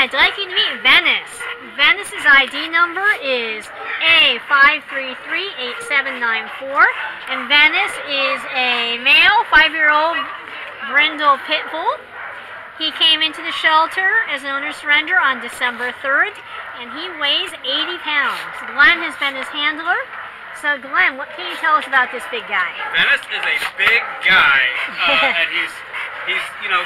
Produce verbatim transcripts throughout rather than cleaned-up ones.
I'd like you to meet Venice. Venice's I D number is A five three three eight seven nine four, and Venice is a male five-year-old brindle pit bull. He came into the shelter as an owner surrender on December third, and he weighs eighty pounds. Glenn has been his handler. So, Glenn, what can you tell us about this big guy? Venice is a big guy, uh, and he's, he's, you know,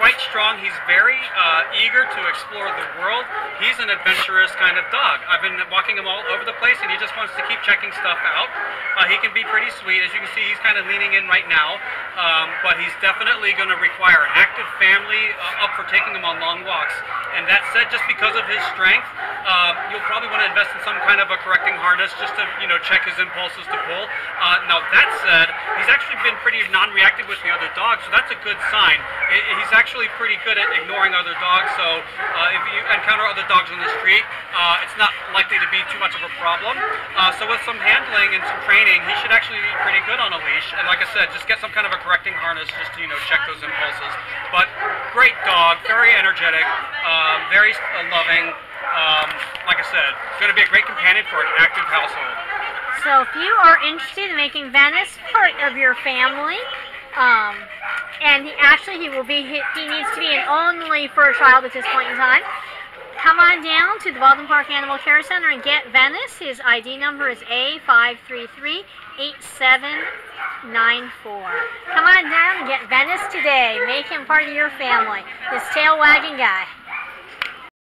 quite strong. He's very uh, eager to explore the world. He's an adventurous kind of dog. I've been walking him all over the place, and he just wants to keep checking stuff out. Uh, he can be pretty sweet. As you can see, he's kind of leaning in right now, um, but he's definitely going to require an active family uh, up for taking him on long walks. And that said, just because of his strength, uh, you'll probably want to invest in some kind of a correcting harness just to, you know, check his impulses to pull. Uh, now, that said, he's actually been pretty non-reactive with the other dogs, so that's a good sign. It, he's actually Actually, pretty good at ignoring other dogs. So uh, if you encounter other dogs on the street, uh, it's not likely to be too much of a problem. Uh, so with some handling and some training, he should actually be pretty good on a leash. And like I said, just get some kind of a correcting harness just to, you know, check those impulses. But great dog, very energetic, um, very uh, loving. Um, like I said, going to be a great companion for an active household. So if you are interested in making Venice part of your family, um, and he, actually he will be, he needs to be an only for a child at this point in time, come on down to the Baldwin Park Animal Care Center and get Venice. His I D number is A five three three eight seven nine four. Come on down and get Venice today. Make him part of your family, this tail wagging guy.